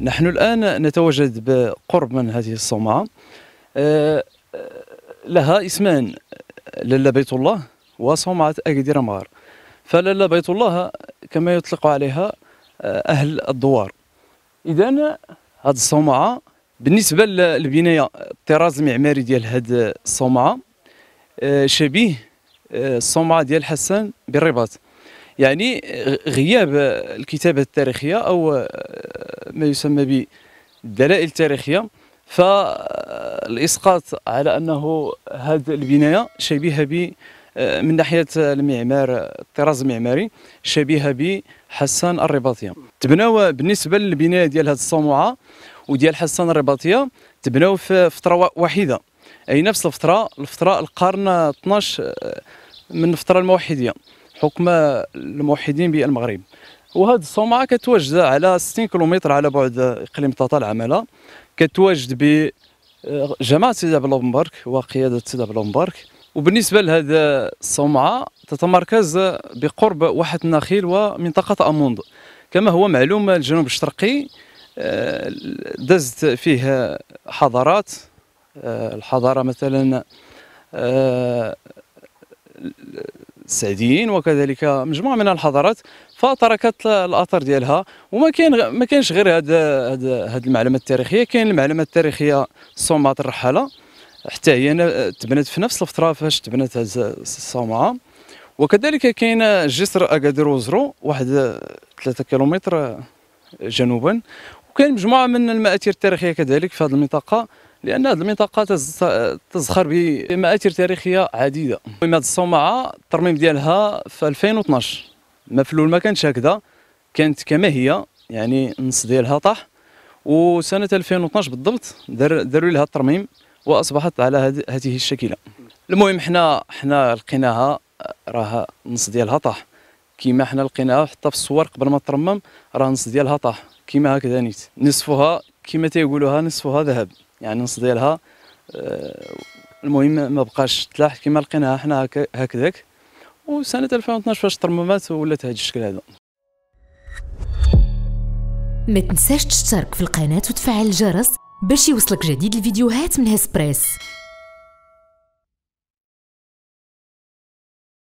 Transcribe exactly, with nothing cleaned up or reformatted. نحن الآن نتواجد بقرب من هذه الصومعة، لها اسمان، لالا بيت الله وصومعة اكاديروزرو. فلالا بيت الله كما يطلق عليها أهل الدوار. إذن هذه الصومعة بالنسبة للبناية، الطراز المعماري ديال هذه الصومعة شبيه الصومعة ديال الحسن بالرباط، يعني غياب الكتابة التاريخية أو ما يسمى بالدلائل التاريخية، فالإسقاط على أنه هذه البناية شبيهة ب من ناحية المعمار، الطراز المعماري شبيهة بحسان الرباطية. تبناو بالنسبة للبناية ديال هذه الصومعة وديال حسان الرباطية تبناو في فترة واحدة، أي نفس الفترة، الفترة القرن اثناش من الفترة الموحدية، حكم الموحدين بالمغرب. وهذه الصومعة كتواجد على ستين كيلومتر على بعد إقليم طاطا العمالة، كتواجد بجماعة سيدي بلومبرك وقيادة سيدي بلومبرك. وبالنسبة لهذا الصومعة تتمركز بقرب واحة النخيل ومنطقة اموند. كما هو معلوم الجنوب الشرقي دازت فيه حضارات، الحضارة مثلا السعديين وكذلك مجموعة من الحضارات، فتركت الأثر ديالها. وما كان ما كانش غير هذا هذه المعلمة التاريخية، كاين المعلمة التاريخية صومعة الرحالة، حتى هي تبنت في نفس الفترة فاش تبنت هذه الصومعة. وكذلك كاين جسر اكاديروزرو واحد ثلاثة كيلومتر جنوبا، وكاين مجموعة من المآثير التاريخية كذلك في هذه المنطقة، لأن هذه المنطقة تزخر بمآثير تاريخية عديدة. هذه الصومعة الترميم ديالها في ألفين واثناش، مفلول ما كانش هكذا، كانت كما هي، يعني النص ديالها طاح، وسنة ألفين واثناش بالضبط داروا لها الترميم واصبحت على هذه الشكلة. المهم حنا حنا لقيناها، راه النص ديالها طاح، كيما حنا لقيناها حتى في الصور قبل ما ترمم، راه النص ديالها طاح كيما هكذا نيت، نصفها كيما تيقولوها نصفها ذهب، يعني النص ديالها المهم ما بقاش تلاح كيما لقيناها حنا هكذاك. وسنة ألفين واثناش فاش ترممات ولات هذا الشكل هذا. ما تنساش تشترك في القناة وتفعل الجرس باش يوصلك جديد الفيديوهات من هسبريس.